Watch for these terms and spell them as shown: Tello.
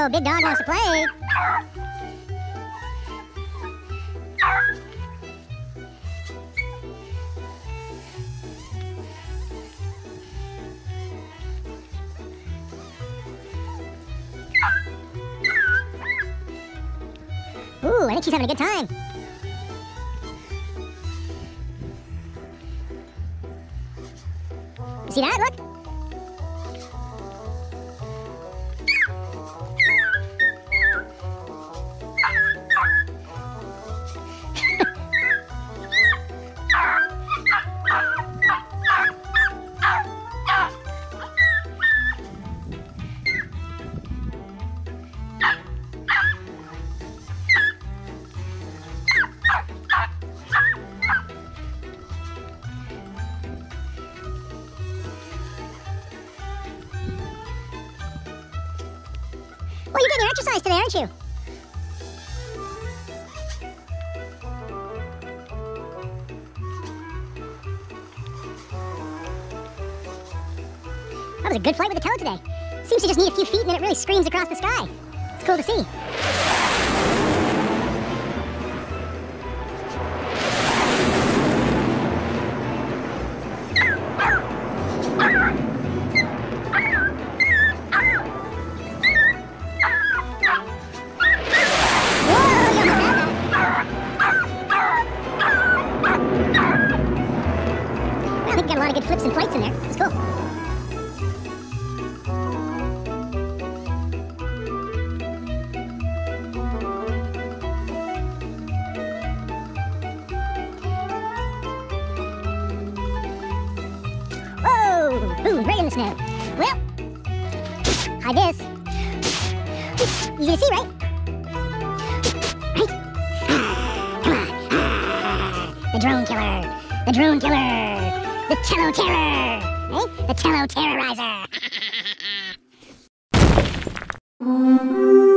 Tello, big dog wants to play. Ooh, I think she's having a good time. You see that? Look. Well, you're getting your exercise today, aren't you? That was a good flight with the Tello today. Seems to just need a few feet and then it really screams across the sky. It's cool to see. Got a lot of good flips and flights in there. It's cool. Whoa! Boom! Right in the snow. Well, I guess you can see, right? Right? Come on! The drone killer. The Tello Terror! Eh? The Tello Terrorizer!